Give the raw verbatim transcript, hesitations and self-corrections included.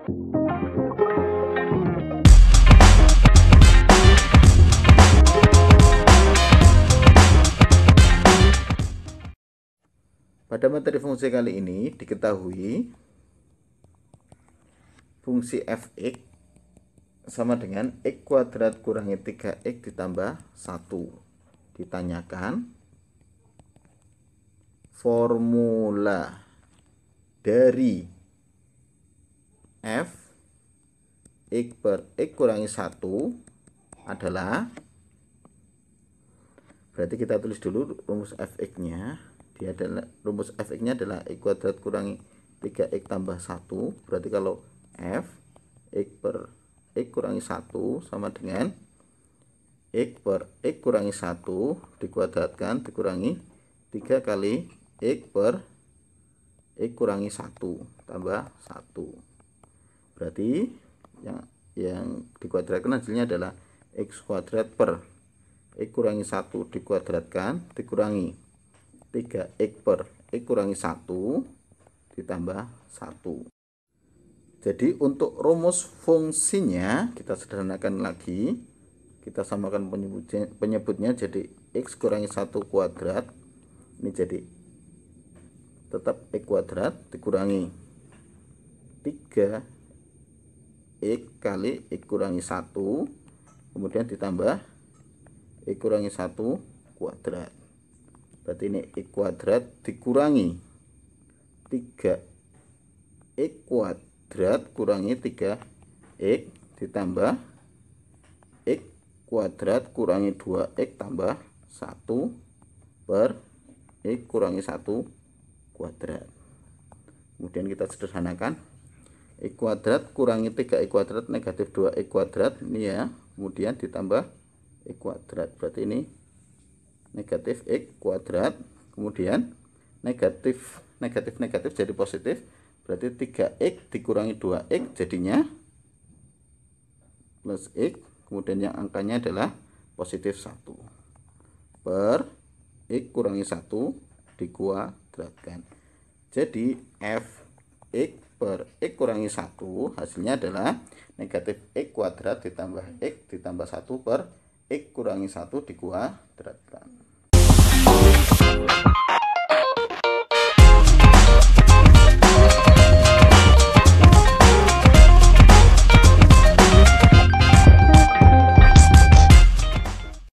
Pada materi fungsi kali ini diketahui fungsi f(x) sama dengan x kuadrat kurangi tiga x ditambah satu. Ditanyakan formula dari f x per x kurangi satu adalah, berarti kita tulis dulu rumus f(x)-nya. Dia adalah rumus f(x)-nya adalah x kuadrat kurangi tiga x tambah satu. Berarti kalau f x per x kurangi satu sama dengan x per x kurangi satu dikuadratkan dikurangi tiga kali x per x kurangi satu tambah satu. Berarti yang yang dikuadratkan hasilnya adalah x kuadrat per x kurangi satu dikuadratkan dikurangi tiga x per x kurangi satu ditambah satu. Jadi untuk rumus fungsinya kita sederhanakan lagi. Kita samakan penyebutnya, penyebutnya jadi x kurangi satu kuadrat. Ini jadi tetap x kuadrat dikurangi tiga x kali x kurangi satu. Kemudian ditambah x kurangi satu kuadrat. Berarti ini x kuadrat dikurangi tiga x kuadrat kurangi tiga x ditambah x kuadrat kurangi dua x tambah satu per x kurangi satu kuadrat. Kemudian kita sederhanakan x kuadrat kurangi tiga x kuadrat negatif dua x kuadrat ini ya, kemudian ditambah x kuadrat. Berarti ini negatif x kuadrat, kemudian negatif negatif negatif jadi positif. Berarti tiga x dikurangi dua x jadinya plus x, kemudian yang angkanya adalah positif satu per x kurangi satu dikuadratkan. Jadi f x per x kurangi satu hasilnya adalah negatif x kuadrat ditambah x ditambah satu per x kurangi satu dikuadratkan.